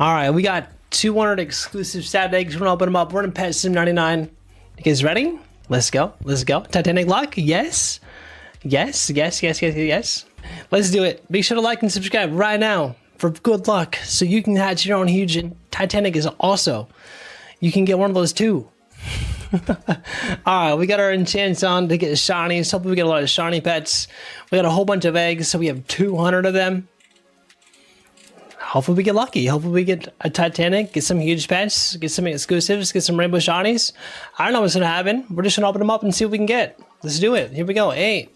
All right, we got 200 exclusive stat eggs. We're gonna open them up. We're in Pet Sim 99. You guys ready? Let's go. Let's go. Titanic luck. Yes. Yes. Yes. Yes. Yes. Yes. Let's do it. Be sure to like and subscribe right now for good luck, so you can hatch your own huge. And Titanic is also, you can get one of those too. All right, we got our enchants on to get shinies. Hopefully we get a lot of shiny pets. We got a whole bunch of eggs, so we have 200 of them. Hopefully we get lucky. Hopefully we get a Titanic, get some huge pets, get some exclusives, get some rainbow shinies. I don't know what's gonna happen. We're just gonna open them up and see what we can get. Let's do it. Here we go. 8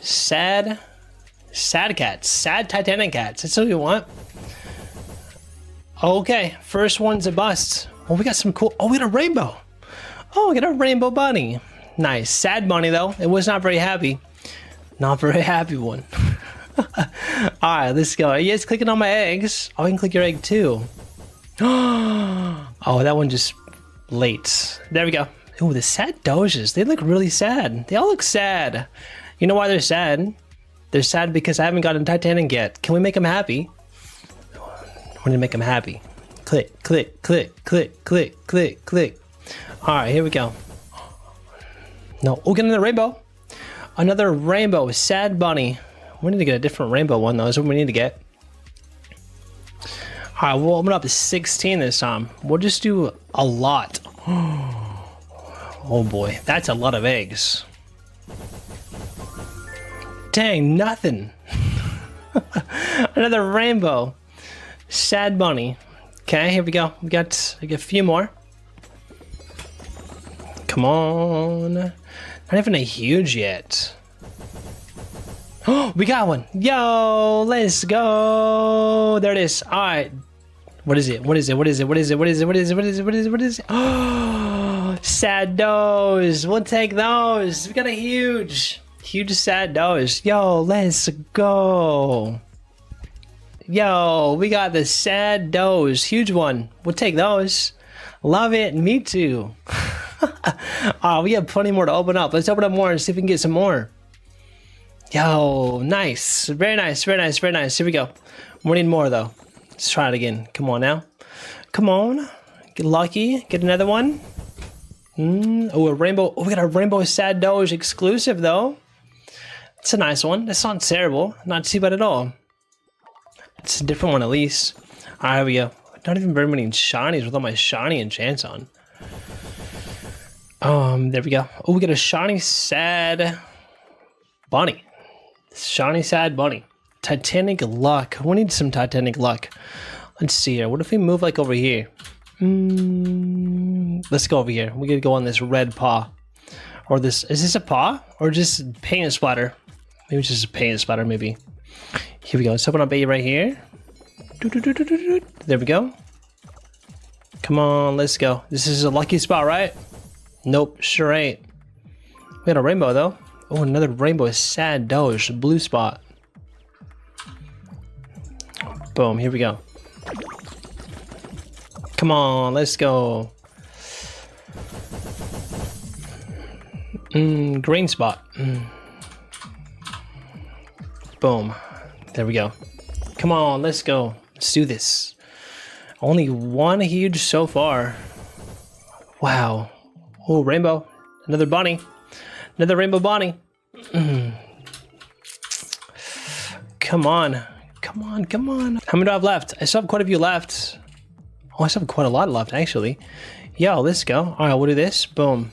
sad cats, sad Titanic cats. That's what we want. Okay, first one's a bust. Oh, we got some cool. Oh, we got a rainbow. Oh, we got a rainbow bunny. Nice. Sad bunny, though. It was not very happy. Not very happy one. All right, let's go. Are you guys clicking on my eggs? Oh, I can click your egg, too. Oh, that one just late. There we go. Oh, the sad doges. They look really sad. They all look sad. You know why they're sad? They're sad because I haven't gotten Titanic yet. Can we make them happy? I want to make them happy. Click, click, click, click, click, click, click. All right, here we go. No, oh, get another rainbow. Another rainbow, sad bunny. We need to get a different rainbow one, though. That's what we need to get. All right, we'll open up to 16 this time. We'll just do a lot. Oh boy, that's a lot of eggs. Dang, nothing. Another rainbow, sad bunny. Okay, here we go. We got a few more. Come on. Not even a huge yet. Oh, we got one. Yo, let's go. There it is. All right. What is it? What is it? What is it? What is it? What is it? What is it? What is it? What is it? What is it? Oh, sad does. We'll take those. We got a huge, huge sad does. Yo, let's go. Yo, we got the sad does, huge one. We'll take those. Love it, me too. We have plenty more to open up. Let's open up more and see if we can get some more. Yo, nice, very nice, very nice, very nice. Here we go. We need more though. Let's try it again. Come on now. Come on. Get lucky. Get another one. Oh, a rainbow. Oh, we got a rainbow sad doge exclusive though. It's a nice one. That's not terrible. Not too bad at all. It's a different one at least. All right, here we go. Not even very many shinies with all my shiny enchants on. There we go. Oh, we got a shiny sad bunny. Shiny sad bunny. Titanic luck. We need some Titanic luck. Let's see here. What if we move like over here? Let's go over here. We could go on this red paw. Or this, is this a paw? Or just paint splatter? Maybe it's just a paint splatter maybe. Here we go. Let's open up 8 right here. There we go. Come on, let's go. This is a lucky spot, right? Nope, sure ain't. We got a rainbow though. Oh, another rainbow sad doge, blue spot. Boom, here we go. Come on, let's go. Green spot. Boom. There we go. Come on, let's go. Let's do this. Only one huge so far. Wow. Oh, rainbow. Another bunny. Another rainbow bunny. Come on. Come on, come on. How many do I have left? I still have quite a few left. Oh, I still have quite a lot left, actually. Yo, let's go. All right, we'll do this. Boom.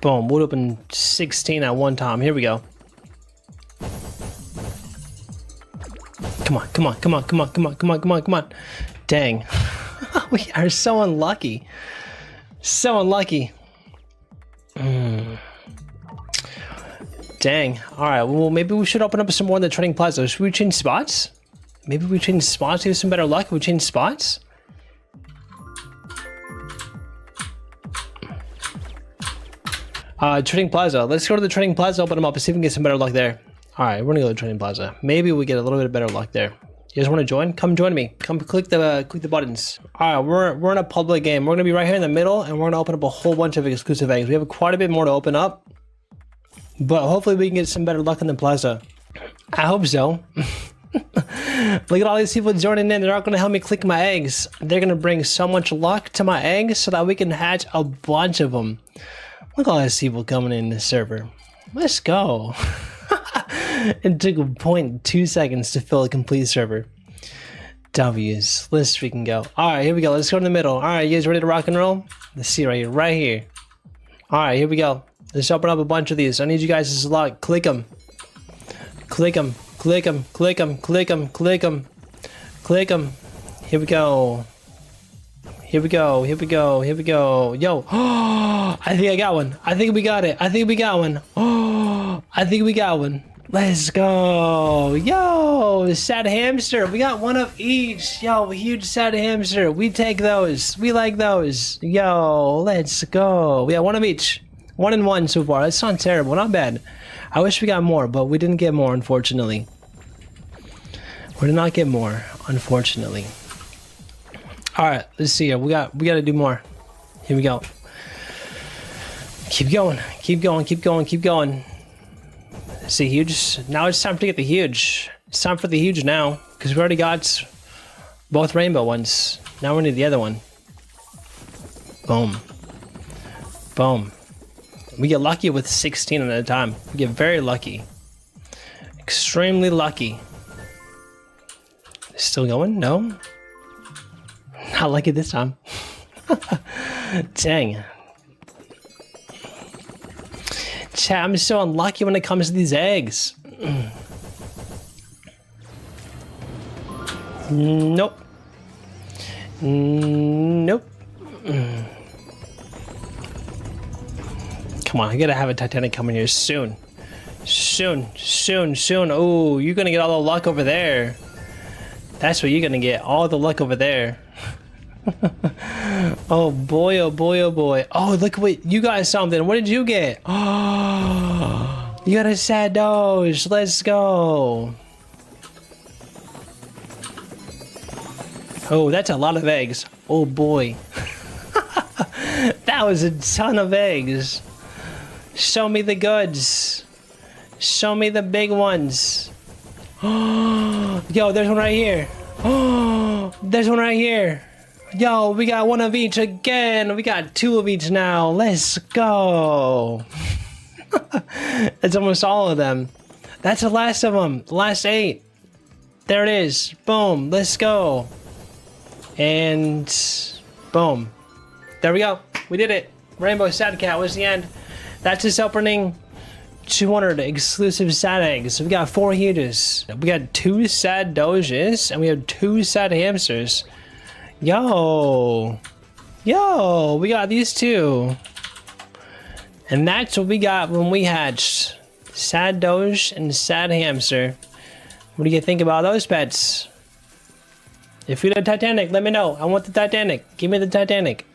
Boom. We'll open 16 at one time. Here we go. Come on, come on, come on, come on, come on, come on, come on, come on. Dang. We are so unlucky. So unlucky. Dang. All right, well, maybe we should open up some more in the Trading Plaza. Should we change spots? Maybe we change spots to have some better luck. We change spots? Trading Plaza. Let's go to the Trading Plaza, open them up, and see if we can get some better luck there. All right, we're gonna go to the Trading Plaza. Maybe we get a little bit of better luck there. You guys want to join? Come join me. Come click the buttons. All right, we're in a public game. We're gonna be right here in the middle, and we're gonna open up a whole bunch of exclusive eggs. We have quite a bit more to open up, but hopefully we can get some better luck in the plaza. I hope so. Look at all these people joining in. They're not going to help me click my eggs. They're going to bring so much luck to my eggs so that we can hatch a bunch of them. Look at all these people coming in the server. Let's go. It took 0.2 seconds to fill a complete server. W's. Let's freaking go. Alright, here we go. Let's go in the middle. Alright, you guys ready to rock and roll? Let's see right here. Right here. Alright, here we go. Let's open up a bunch of these. I need you guys to lock. Click them. Click them. Click them. Click them. Click them. Click them. Click them. Here we go. Here we go. Here we go. Here we go. Yo. Oh, I think I got one. I think we got it. I think we got one. Oh, I think we got one. Let's go. Yo, sad hamster. We got one of each. Yo, huge sad hamster. We take those. We like those. Yo, let's go. We got one of each. 1 and 1 so far. That's not terrible. Not bad. I wish we got more, but we didn't get more, unfortunately. We did not get more, unfortunately. All right, let's see here. We got to do more. Here we go. Keep going. Keep going. Keep going. Keep going. See, huge. Now it's time to get the huge. It's time for the huge now, because we already got both rainbow ones. Now we need the other one. Boom. Boom. We get lucky with 16 at a time. We get very lucky. Extremely lucky. Still going? No? Not lucky this time. Dang. Chat, I'm so unlucky when it comes to these eggs. Nope. Nope. Come on, I gotta have a Titanic coming here soon. Soon, soon, soon. Oh, you're gonna get all the luck over there. That's what you're gonna get, all the luck over there. Oh boy, oh boy, oh boy. Oh, look, wait, you got something. What did you get? Oh, you got a sad doge. Let's go. Oh, that's a lot of eggs. Oh boy. That was a ton of eggs. Show me the goods. Show me the big ones. Yo, there's one right here. Oh, there's one right here. Yo, we got one of each again. We got 2 of each now. Let's go. That's almost all of them. That's the last of them. The last 8. There it is. Boom. Let's go. And boom. There we go. We did it. Rainbow Sad Cat was the end. That's this opening. 200 exclusive sad eggs. We got 4 huges. We got 2 sad doges, and we have 2 sad hamsters. Yo. Yo, we got these 2. And that's what we got when we hatched. Sad doge and sad hamster. What do you think about those pets? If you did Titanic, let me know. I want the Titanic. Give me the Titanic.